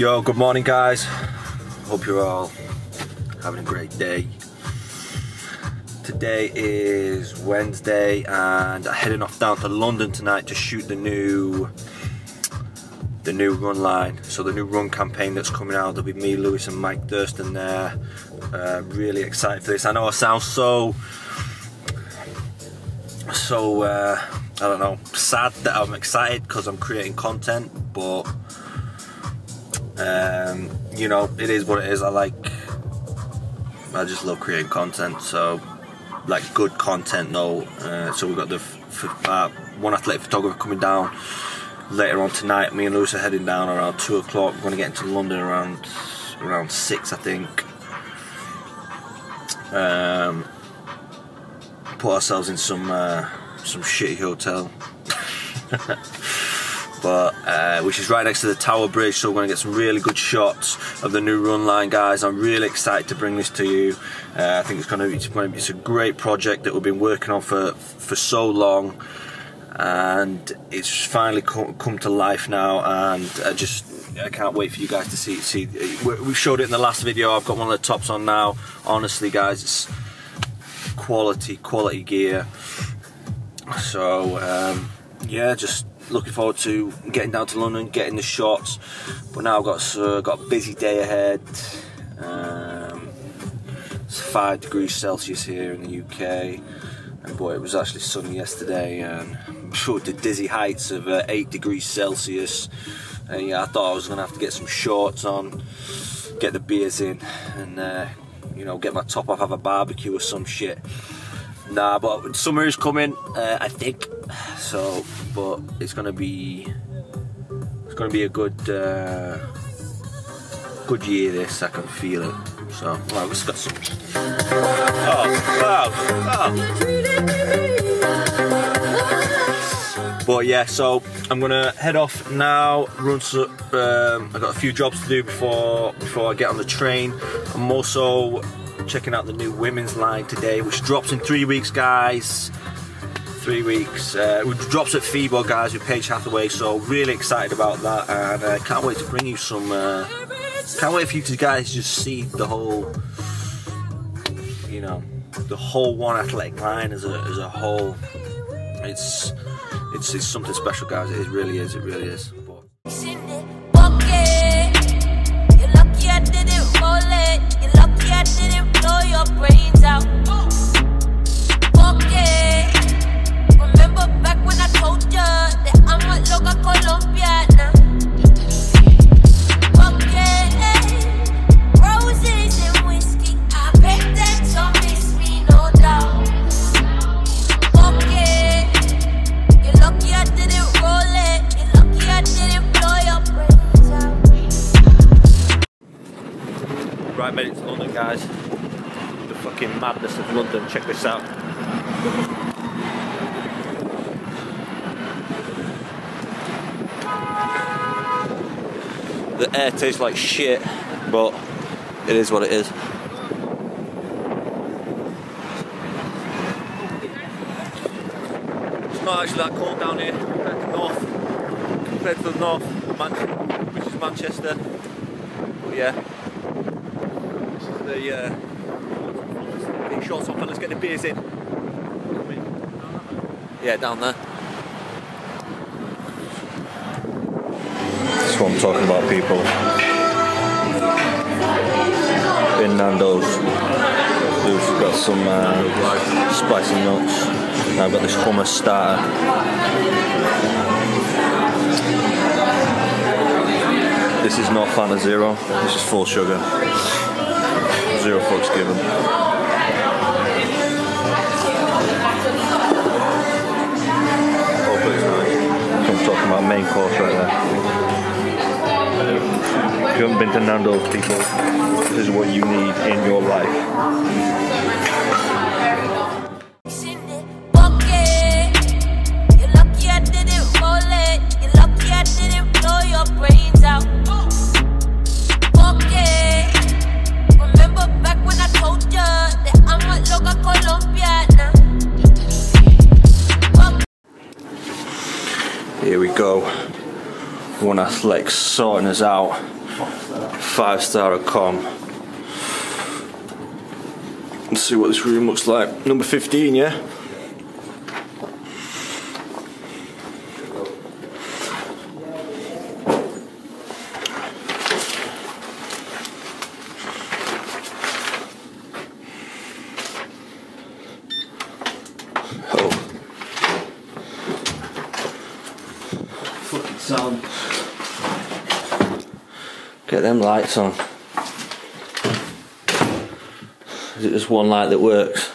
Yo, good morning guys. Hope you're all having a great day. Today is Wednesday and I'm heading off down to London tonight to shoot the new run line. So the new run campaign that's coming out, there'll be me, Lewis and Mike Thurston there. Really excited for this. I know I sound so I don't know, sad that I'm excited because I'm creating content, but you know, it is what it is. I just love creating content, so like good content though. So we've got the One Athletic photographer coming down later on tonight. Me and Lewis are heading down around 2 o'clock. We're going to get into London around 6, I think. Put ourselves in some shitty hotel. But which is right next to the Tower Bridge, so we're going to get some really good shots of the new run line, guys. I'm really excited to bring this to you. I think it's a great project that we've been working on for so long, and it's finally come to life now. And I can't wait for you guys to see. We showed it in the last video. I've got one of the tops on now. Honestly, guys, it's quality gear. So yeah, just looking forward to getting down to London, getting the shots. But now I've got a busy day ahead. It's 5°C here in the UK, and boy, it was actually sunny yesterday, and the dizzy heights of 8°C. And yeah, I thought I was gonna have to get some shorts on, get the beers in, and you know, get my top off, have a barbecue or some shit. Nah, but summer is coming, I think. So, but it's gonna be a good year. This, I can feel it. So, right, let's get some. Oh, wow! Oh. But yeah, so I'm gonna head off now. Run some. I got a few jobs to do before I get on the train. I'm also checking out the new women's line today, which drops in 3 weeks, guys. 3 weeks. It drops at FIBO, guys, with Paige Hathaway. So really excited about that, and can't wait to bring you some. Can't wait for you guys to just see the whole, you know, the whole One Athletic line as a whole. It's something special, guys. It really is. It really is. Right, made it to London, guys. The fucking madness of London. Check this out. The air tastes like shit, but it is what it is. It's not actually that cold down here compared to the north, which is Manchester. But yeah. Big shorts off and let's get the beers in. Yeah, down there. That's what I'm talking about, people. In Nando's, Luke's got some spicy nuts. And I've got this hummus starter. This is not Fanta Zero. This is full sugar. 0 fucks given. Hopefully it's nice. So I'm talking about main course right there. If you haven't been to Nando's, people, this is what you need in your life. Here we go, One Athletic sorting us out. 5-star at com. Let's see what this room looks like. Number 15, yeah? Get them lights on. Is it just one light that works?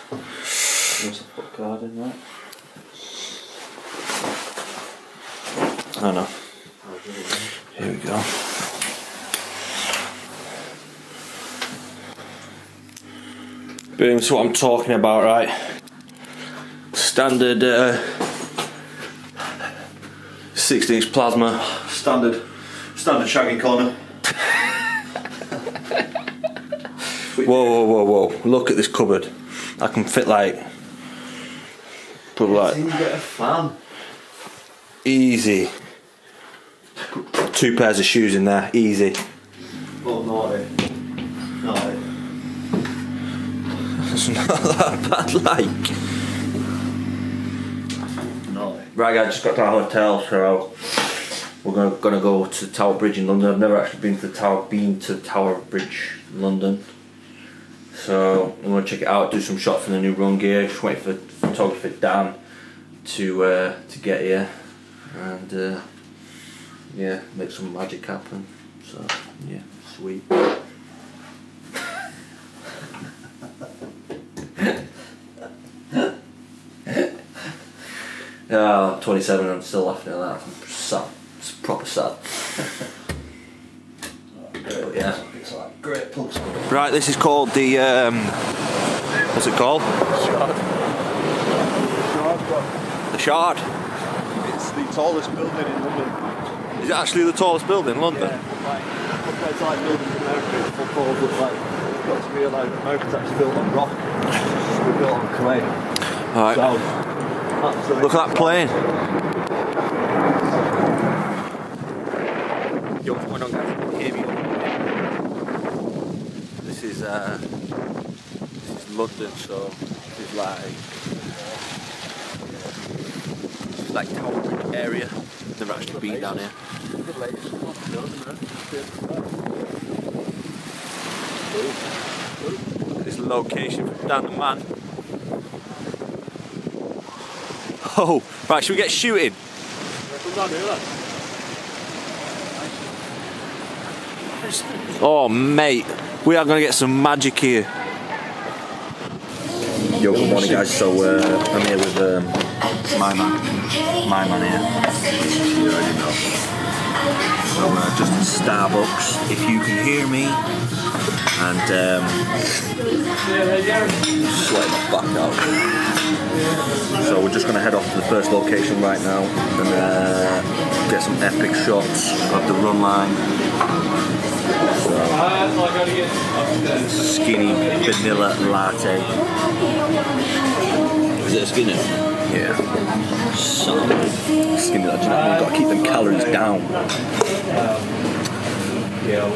Must have put a card in there. Oh no. Here we go. Boom, that's what I'm talking about, right? Standard 6-inch plasma. Standard shagging corner. Whoa, look at this cupboard. I can fit like... Put like... You get a fan. Easy. 2 pairs of shoes in there, easy. Oh, naughty. It's not that bad, like. Naughty. Right, I just got to our hotel, so... We're gonna go to Tower Bridge in London. I've never actually been to Tower Bridge, London. So I'm gonna check it out, do some shots in the new run gear. Just wait for photographer Dan to get here and yeah, make some magic happen. So yeah, sweet. I'm 27 and I'm still laughing at that. I'm sad. It's proper sad. But yeah. Right, this is called the what's it called? The Shard. It's the tallest building in London. Is it actually the tallest building in London? Yeah, it's like buildings in America, football, but like you've got to realise America's actually built on rock. It's built on clay. Alright. So, look at that plane. This is London, so this is like Tower Bridge area. Never actually been down here. This location down the man. Oh, right, should we get shooting? Oh mate, we are going to get some magic here. Yo, good morning guys, so I'm here with my man here, you already know. So just in Starbucks, if you can hear me, and just let my back out. So we're just going to head off to the first location right now, and get some epic shots of the run line. Skinny vanilla latte. Is it a skinny? Yeah. So skinny latte. You've got to keep them calories down. Yeah.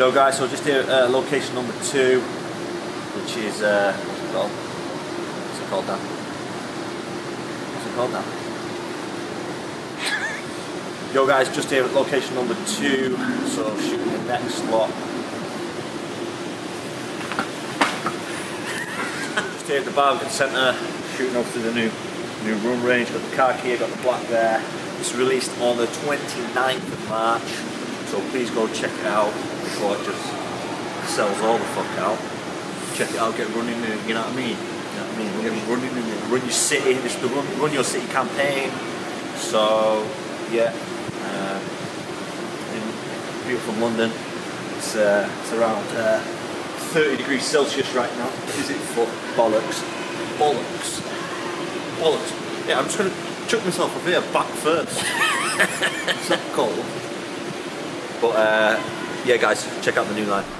go, guys. So we're just here at location number 2, which is what's it called? What's it called now? What's it called now? Yo, guys, just here at location number 2. So shooting the next lot. Just here at the Barbican Centre, shooting up to the new run range. Got the car key, got the black there. It's released on the 29th of March, so please go check it out before it just sells all the fuck out. Check it out, get running in it, you know what I mean? You know what I mean? Get running in it, run your city, it's the run your city campaign. So, yeah, in beautiful London, it's around 30 degrees Celsius right now. Is it fuck? Bollocks. Bollocks. Bollocks. Yeah, I'm just going to chuck myself up here back first. It's not cold. But yeah, guys, check out the new line.